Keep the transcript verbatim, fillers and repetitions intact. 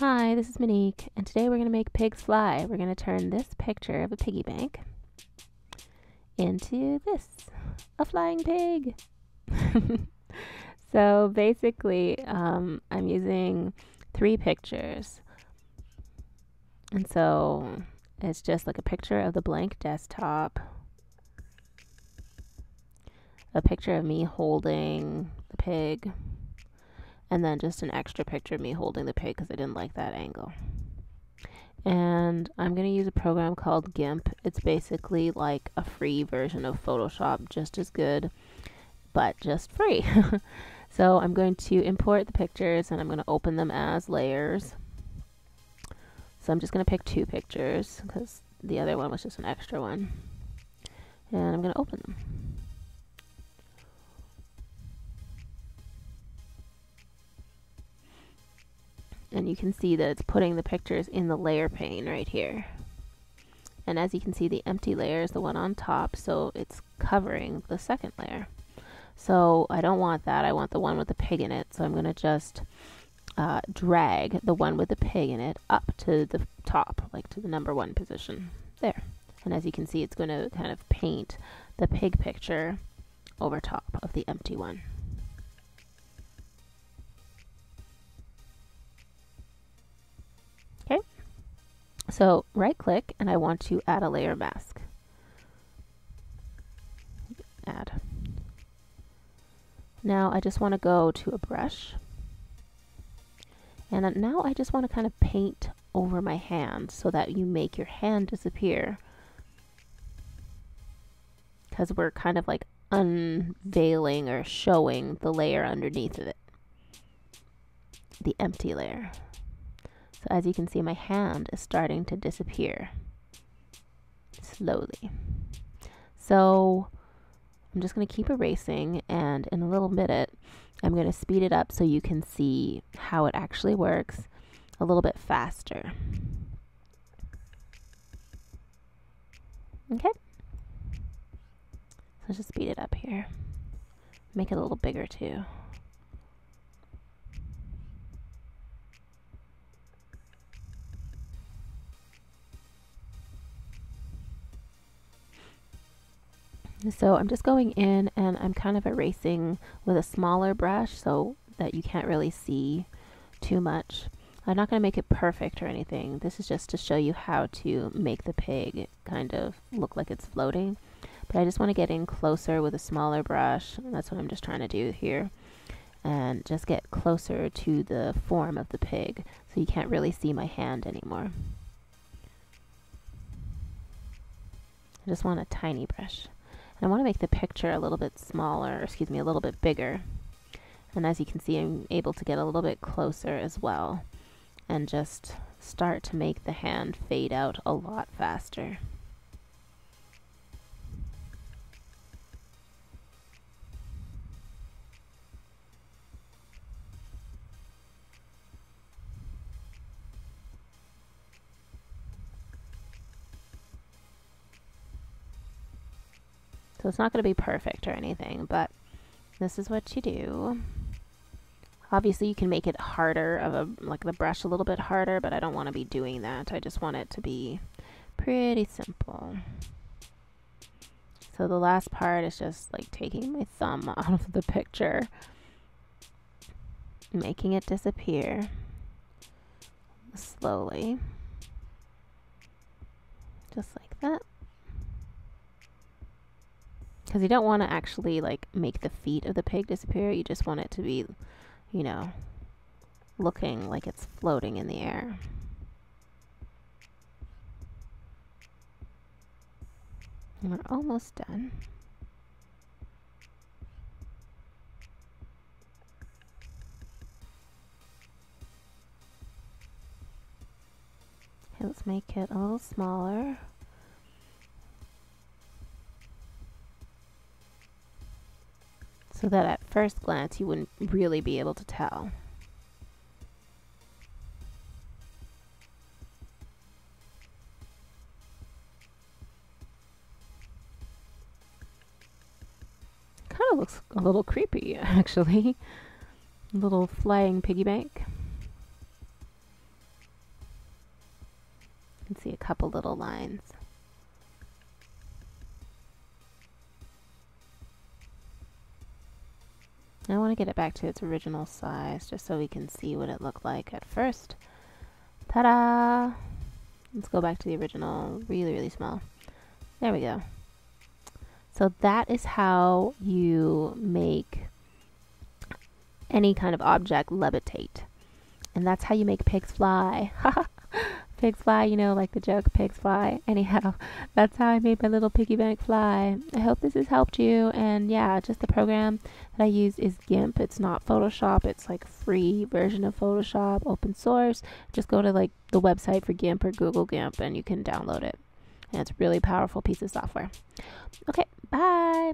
Hi, this is Monique, and today we're going to make pigs fly. We're going to turn this picture of a piggy bank into this, a flying pig. So basically, um, I'm using three pictures. And so it's just like a picture of the blank desktop, a picture of me holding the pig, and then just an extra picture of me holding the pig because I didn't like that angle. And I'm going to use a program called GIMP. It's basically like a free version of Photoshop, just as good, but just free. So I'm going to import the pictures and I'm going to open them as layers. So I'm just going to pick two pictures because the other one was just an extra one. And I'm going to open them. And you can see that it's putting the pictures in the layer pane right here. And as you can see, the empty layer is the one on top, so it's covering the second layer. So I don't want that. I want the one with the pig in it. So I'm going to just uh, drag the one with the pig in it up to the top, like to the number one position there. And as you can see, it's going to kind of paint the pig picture over top of the empty one. So right click, and I want to add a layer mask. Add. Now I just want to go to a brush. And now I just want to kind of paint over my hand so that you make your hand disappear. Because we're kind of like unveiling or showing the layer underneath of it. The empty layer. So as you can see, my hand is starting to disappear slowly. So I'm just going to keep erasing, and in a little minute, I'm going to speed it up so you can see how it actually works a little bit faster. Okay. So let's just speed it up here. Make it a little bigger too. So I'm just going in and I'm kind of erasing with a smaller brush so that you can't really see too much. I'm not going to make it perfect or anything. This is just to show you how to make the pig kind of look like it's floating. But I just want to get in closer with a smaller brush. And that's what I'm just trying to do here. And just get closer to the form of the pig so you can't really see my hand anymore. I just want a tiny brush. I want to make the picture a little bit smaller, excuse me, a little bit bigger. And as you can see, I'm able to get a little bit closer as well and just start to make the hand fade out a lot faster. So it's not going to be perfect or anything, but this is what you do. Obviously you can make it harder of a, like the brush a little bit harder, but I don't want to be doing that. I just want it to be pretty simple. So the last part is just like taking my thumb out of the picture, making it disappear slowly, just like that. Because you don't want to actually like make the feet of the pig disappear. You just want it to be, you know, looking like it's floating in the air. And we're almost done. Okay, let's make it a little smaller. So that at first glance you wouldn't really be able to tell. Kind of looks a little creepy, actually. A little flying piggy bank. couple little lines. I want to get it back to its original size just so we can see what it looked like at first. Ta-da! Let's go back to the original, really, really small. There we go. So that is how you make any kind of object levitate. And that's how you make pigs fly. Pigs fly, you know, like the joke, pigs fly. Anyhow, that's how I made my little piggy bank fly. I hope this has helped you. And yeah, just the program that I use is GIMP. It's not Photoshop. It's like free version of Photoshop, open source. Just go to like the website for GIMP or Google GIMP and you can download it. And it's a really powerful piece of software. Okay, bye.